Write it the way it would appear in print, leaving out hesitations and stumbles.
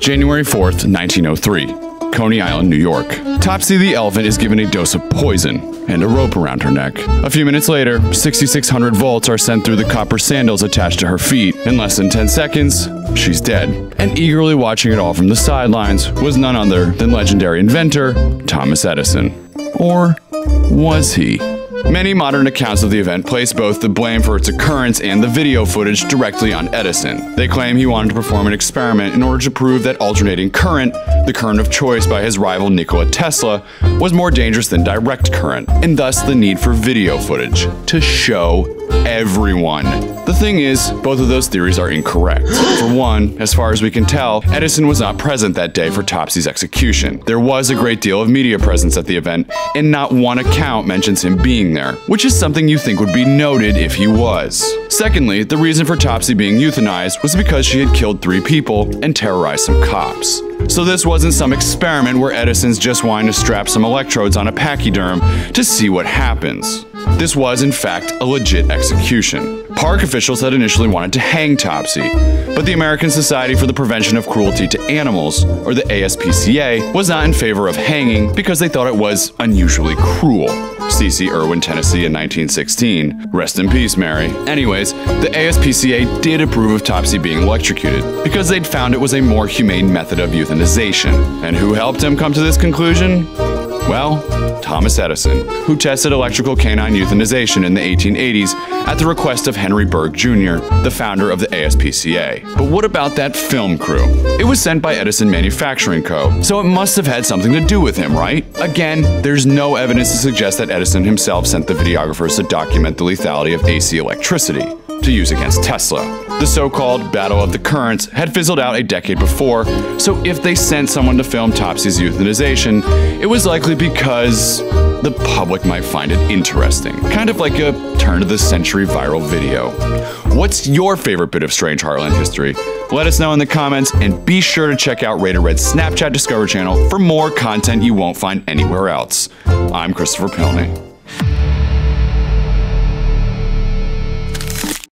January 4th, 1903, Coney Island, New York. Topsy the elephant is given a dose of poison and a rope around her neck. A few minutes later, 6,600 volts are sent through the copper sandals attached to her feet. In less than 10 seconds, she's dead. And eagerly watching it all from the sidelines was none other than legendary inventor Thomas Edison. Or was he? Many modern accounts of the event place both the blame for its occurrence and the video footage directly on Edison. They claim he wanted to perform an experiment in order to prove that alternating current, the current of choice by his rival Nikola Tesla, was more dangerous than direct current, and thus the need for video footage to show everyone. The thing is, both of those theories are incorrect. For one, as far as we can tell, Edison was not present that day for Topsy's execution. There was a great deal of media presence at the event, and not one account mentions him being there, which is something you think would be noted if he was. Secondly, the reason for Topsy being euthanized was because she had killed 3 people and terrorized some cops. So this wasn't some experiment where Edison's just wanting to strap some electrodes on a pachyderm to see what happens. This was, in fact, a legit execution. Park officials had initially wanted to hang Topsy, but the American Society for the Prevention of Cruelty to Animals, or the ASPCA, was not in favor of hanging because they thought it was unusually cruel. C.C. Irwin, Tennessee in 1916. Rest in peace, Mary. Anyways, the ASPCA did approve of Topsy being electrocuted because they'd found it was a more humane method of euthanization. And who helped him come to this conclusion? Well, Thomas Edison, who tested electrical canine euthanization in the 1880s at the request of Henry Berg Jr., the founder of the ASPCA. But what about that film crew? It was sent by Edison Manufacturing Co., so it must have had something to do with him, right? Again, there's no evidence to suggest that Edison himself sent the videographers to document the lethality of AC electricity to use against Tesla. The so-called Battle of the Currents had fizzled out a decade before, so if they sent someone to film Topsy's euthanization, it was likely because the public might find it interesting. Kind of like a turn-of-the-century viral video. What's your favorite bit of strange Heartland history? Let us know in the comments, and be sure to check out Rated Red's Snapchat Discover channel for more content you won't find anywhere else. I'm Christopher Pilney.